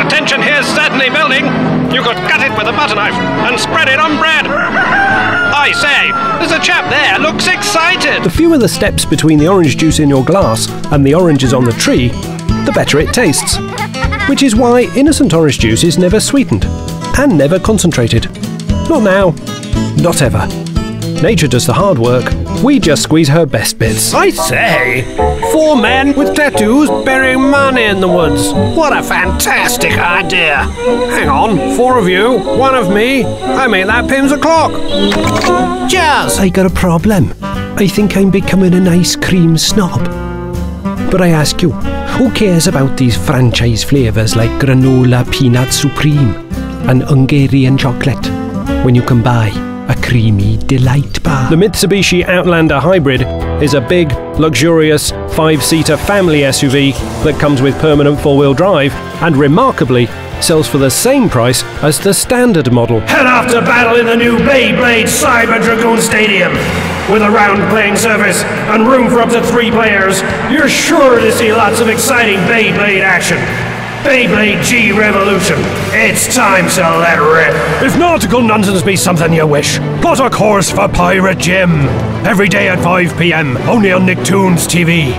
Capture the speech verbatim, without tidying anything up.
Attention, here's Saturday building. You could cut it with a butter knife and spread it on bread. I say, there's a chap there, looks excited. The fewer the steps between the orange juice in your glass and the oranges on the tree, the better it tastes. Which is why Innocent orange juice is never sweetened and never concentrated. Not now, not ever. Nature does the hard work, we just squeeze her best bits. I say, four men with tattoos burying money in the woods. What a fantastic idea. Hang on, four of you, one of me, I make that Pimm's a clock. Cheers! I got a problem. I think I'm becoming an ice cream snob. But I ask you, who cares about these franchise flavours like granola peanut supreme and Hungarian chocolate when you can buy a creamy delight bar? The Mitsubishi Outlander Hybrid is a big, luxurious, five-seater family S U V that comes with permanent four-wheel drive and, remarkably, sells for the same price as the standard model. Head off to battle in the new Beyblade Cyber Dragon Stadium! With a round playing surface and room for up to three players, you're sure to see lots of exciting Beyblade action. Beyblade G-Revolution. It's time to let rip. If nautical nonsense be something you wish, plot a course for Pirate Jim. Every day at five p m, only on Nicktoons T V.